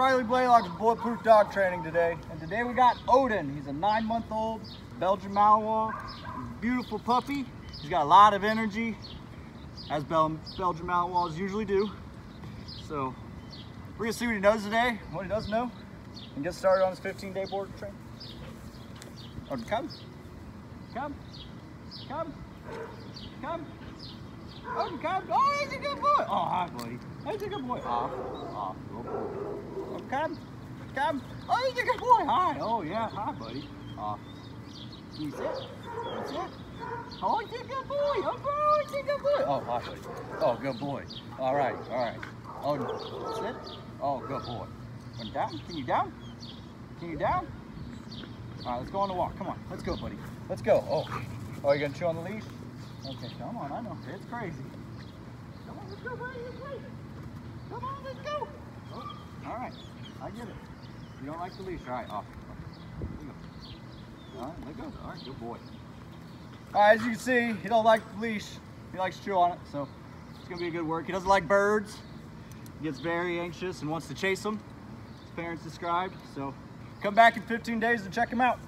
Riley Blaylock with Bulletproof Dog Training today. And today we got Odin. He's a 9-month-old Belgian Malinois. He's a beautiful puppy. He's got a lot of energy, as Belgian Malinois usually do. So we're gonna see what he knows today, what he doesn't know, and get started on his 15-day board train. Odin, come. Odin, come. Oh, he's a good boy. Oh, hi, buddy. Oh, he's a good boy. Off. Good boy. Oh, come. Oh, he's a good boy. Hi. Oh, yeah. Hi, buddy. Off. That's it. Oh, he's a good boy. Oh, he's a good boy. Oh, hi, buddy. Oh, good boy. All right. Odin, that's it. Oh, good boy. Come down. Can you down? All right, let's go on the walk. Come on. Let's go, buddy. Let's go. Oh, you're going to chew on the leash? Okay, come on, I know. It's crazy. Come on, let's go, buddy. It's crazy. Come on, let's go. Oh, all right, I get it. You don't like the leash. All right, off. All right, let go. All right, good boy. All right, as you can see, he don't like the leash. He likes to chew on it, so it's going to be a good work. He doesn't like birds. He gets very anxious and wants to chase them, as parents described. So come back in 15 days and check him out.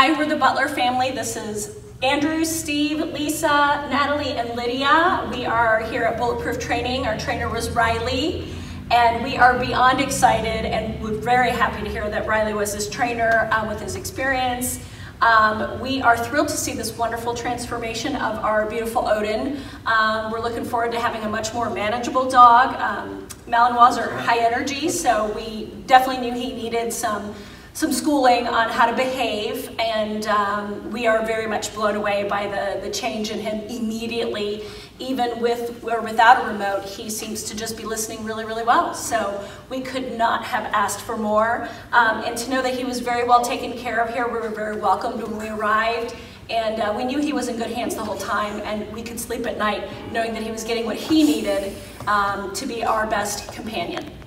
Hi, we're the Butler family. This is Andrew, Steve, Lisa, Natalie, and Lydia. We are here at Bulletproof Training. Our trainer was Riley, and we are beyond excited, and we're very happy to hear that Riley was his trainer with his experience. We are thrilled to see this wonderful transformation of our beautiful Odin. We're looking forward to having a much more manageable dog. Malinois are high energy, so we definitely knew he needed some schooling on how to behave, and we are very much blown away by the change in him immediately. Even with or without a remote, he seems to just be listening really, really well. So we could not have asked for more. And to know that he was very well taken care of here, we were very welcomed when we arrived. And we knew he was in good hands the whole time, and we could sleep at night knowing that he was getting what he needed to be our best companion.